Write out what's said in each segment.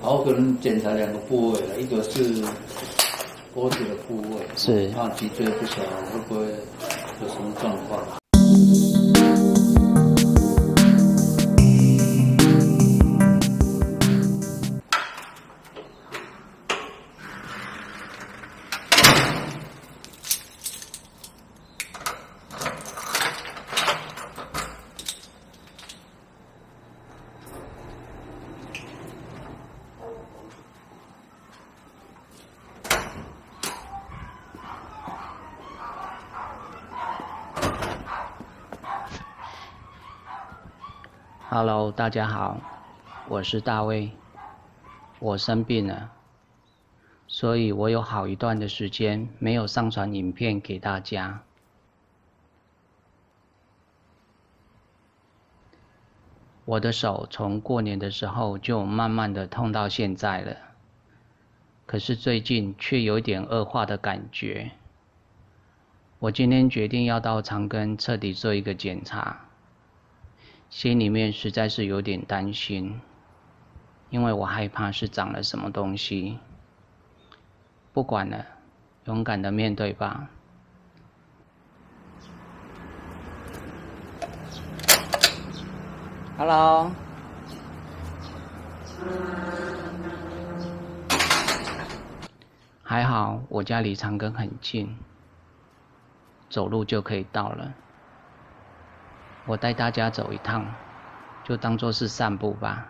好，可能检查两个部位了，一个是脖子的部位，是那脊椎不晓得会不会有什么状况。Hello， 大家好，我是大卫，我生病了，所以我有好一段的时间没有上传影片给大家。我的手从过年的时候就慢慢的痛到现在了，可是最近却有点恶化的感觉。我今天决定要到长庚彻底做一个检查。心里面实在是有点担心，因为我害怕是长了什么东西。不管了，勇敢的面对吧。Hello， 还好我家离长庚很近，走路就可以到了。我带大家走一趟，就当作是散步吧。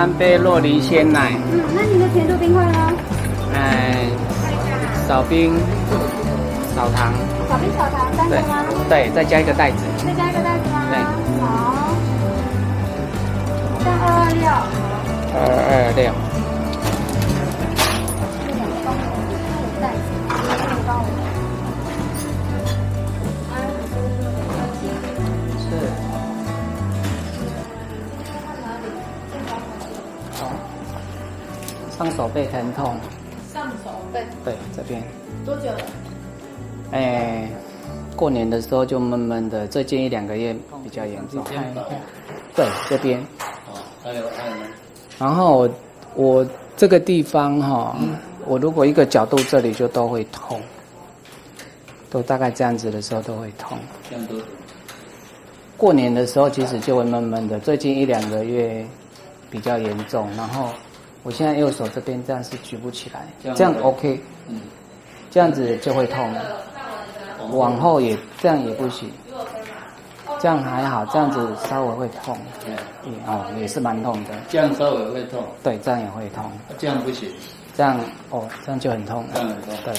3杯洛梨鲜奶。嗯，那你的甜度冰块呢？少冰少糖。少冰少糖，单个吗？对，再加一个袋子。再加一个袋子吗？对。好。加226。226。上手背很痛。上手背。对，这边。多久了？过年的时候就闷闷的，最近1、2个月比较严重。对，这边。还有按呢。然后我这个地方哈，我如果一个角度这里就都会痛，都大概这样子的时候都会痛。这样多久？过年的时候其实就会闷闷的，最近1、2个月比较严重，然后。我现在右手这边这样是举不起来，这样 OK， 嗯，这样子就会痛了。往后也这样也不行，这样还好，这样子稍微会痛，也是蛮痛的。这样稍微会痛，对，这样也会痛。这样不行，这样这样就很痛了。这样很痛，对，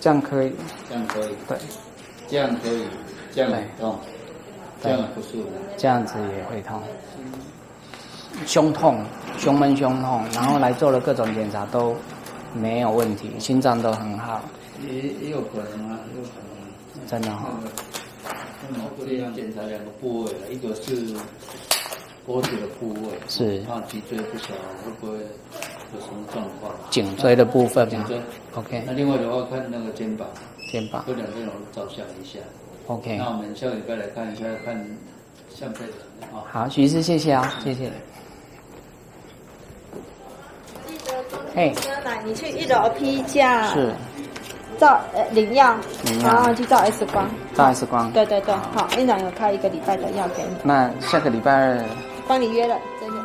这样可以，这样可以，对，这样可以，这样很痛，这样不舒服，这样子也会痛。胸痛，胸闷胸痛，然后来做了各种检查都没有问题，心脏都很好。也有可能啊，有可能。真的哈。我这样检查2个部位，一个是脖子的部位，是。那脊椎不晓得会不会有什么状况？颈椎的部分吗？颈椎。OK。那另外的话，看那个肩膀。肩膀。这2天我照相一下。OK。那我们下个礼拜来看一下，看下辈子啊。好，徐医师，谢谢啊，谢谢。哎，你去1楼批价，是照领药，然后去照 X 光，照 X 光，对对对，好，院长有开1个礼拜的药给你，那下个礼拜2帮你约了，真的。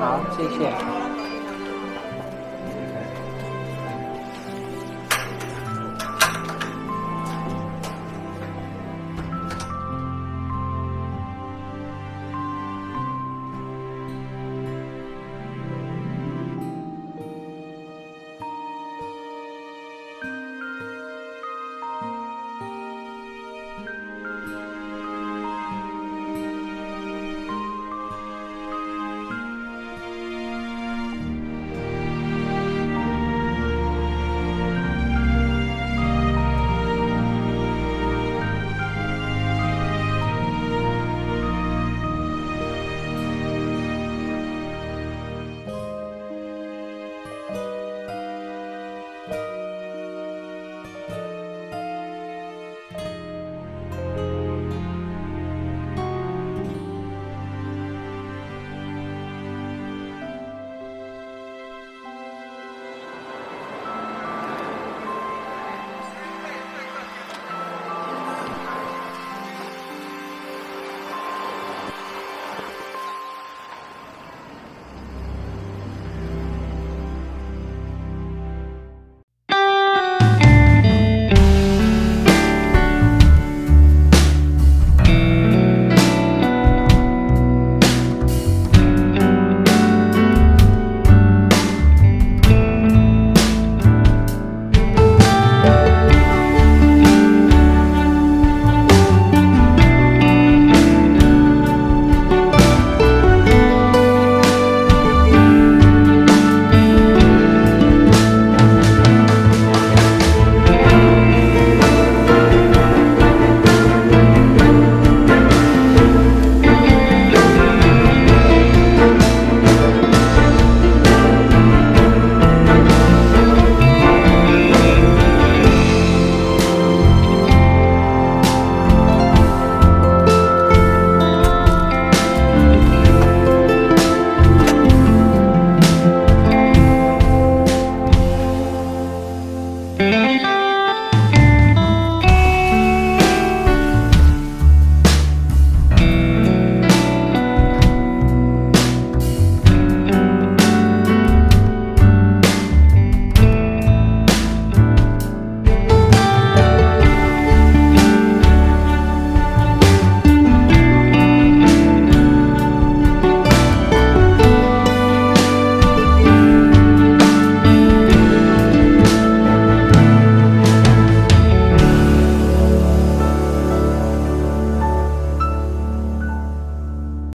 好，谢谢。